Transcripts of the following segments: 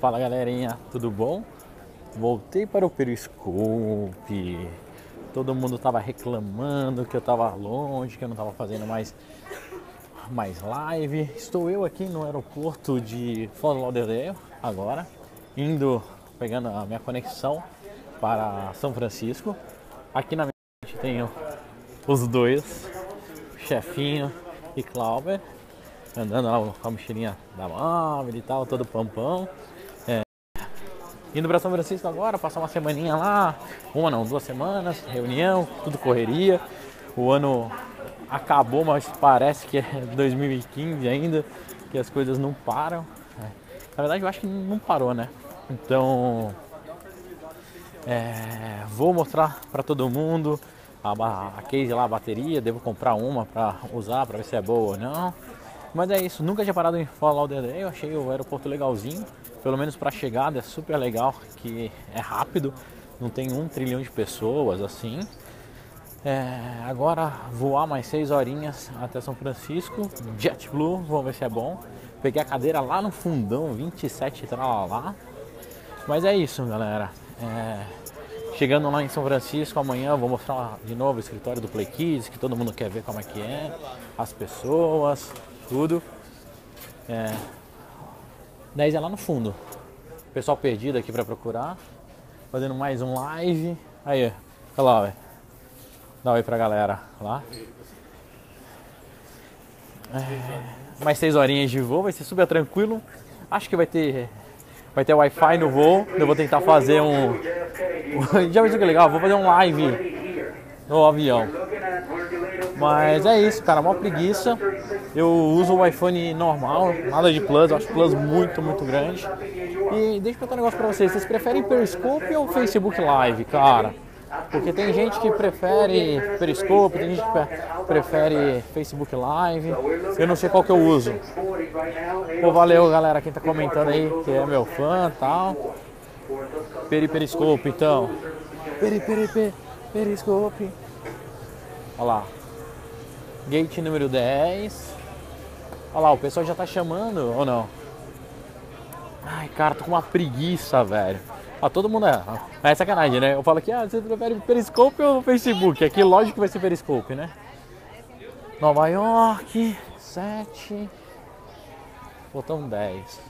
Fala galerinha, tudo bom? Voltei para o Periscope. Todo mundo tava reclamando que eu tava longe, que eu não tava fazendo mais live. Estou eu aqui no aeroporto de Fort Lauderdale agora, pegando a minha conexão para São Francisco. Aqui na minha frente tenho os dois, Chefinho e Clauber, andando lá com a mochilinha da móvel e tal, todo pampão. Indo para São Francisco agora, passar uma semaninha lá, duas semanas, reunião, tudo correria. O ano acabou, mas parece que é 2015 ainda, que as coisas não param. Na verdade eu acho que não parou, né? Então, vou mostrar para todo mundo a case lá, a bateria, devo comprar uma para usar, para ver se é boa ou não. Mas é isso, nunca tinha parado em Fort Lauderdale, eu achei o aeroporto legalzinho, pelo menos para chegada é super legal, que é rápido, não tem 1 trilhão de pessoas assim. Agora voar mais 6 horinhas até São Francisco, JetBlue, vamos ver se é bom. Peguei a cadeira lá no fundão, 27 tralalá. Mas é isso galera, chegando lá em São Francisco amanhã, vou mostrar de novo o escritório do Playkids, que todo mundo quer ver como é que é, as pessoas, tudo. 10 é lá no fundo. Pessoal perdido aqui pra procurar. Fazendo mais um live. Aí, olha lá, ué. Dá um oi pra galera lá. Mais 6 horinhas de voo, vai ser super tranquilo. Acho que vai ter Wi-Fi no voo. Eu vou tentar fazer um... Já viu que legal? Vou fazer um live no avião. Mas é isso, cara, mó preguiça. Eu uso o iPhone normal, nada de Plus, eu acho Plus muito grande. E deixa eu contar um negócio pra vocês, vocês preferem Periscope ou Facebook Live, cara? Porque tem gente que prefere Periscope, tem gente que prefere Facebook Live, eu não sei qual que eu uso. Pô, valeu galera, quem tá comentando aí, que é meu fã e tal. Periscope, então. Periscope. Olha lá. Gate número 10. Olha lá, o pessoal já tá chamando ou não? Ai, cara, tô com uma preguiça, velho. Ah, todo mundo é. É sacanagem, né? Eu falo aqui, você prefere Periscope ou Facebook? Aqui, lógico que vai ser Periscope, né? Nova York, 7. Botão 10.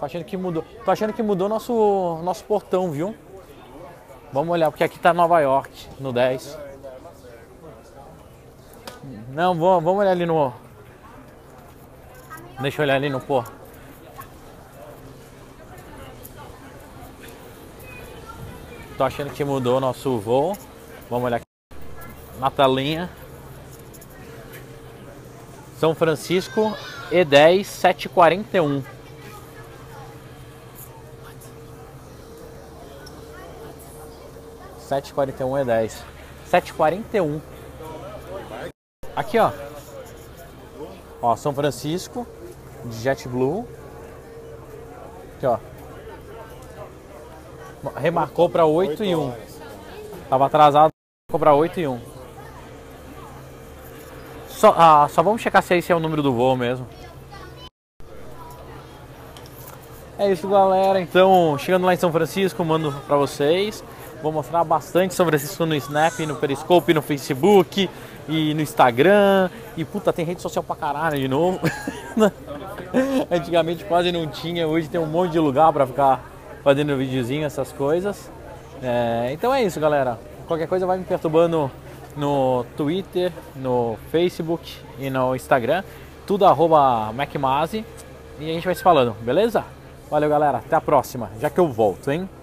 Tô achando que mudou. Tô achando que mudou nosso portão, viu? Vamos olhar, porque aqui tá Nova York, no 10. Não, vamos olhar ali no... Deixa eu olhar ali no pô. Tô achando que mudou o nosso voo. Vamos olhar aqui. Na telinha. São Francisco, E10, 7h41. E10. 7h41. Aqui, ó. Ó, São Francisco, JetBlue. Aqui, ó. Remarcou para 8h01. Tava atrasado, ficou para 8h01. Só vamos checar se esse é o número do voo mesmo. É isso, galera. Então, chegando lá em São Francisco, mando para vocês. Vou mostrar bastante sobre isso no Snap, no Periscope, no Facebook e no Instagram. E puta, tem rede social pra caralho de novo. Antigamente quase não tinha, hoje tem um monte de lugar pra ficar fazendo videozinho, essas coisas. Então é isso, galera. Qualquer coisa vai me perturbando no Twitter, no Facebook e no Instagram. Tudo @MacMazi. E a gente vai se falando, beleza? Valeu, galera. Até a próxima. Já que eu volto, hein?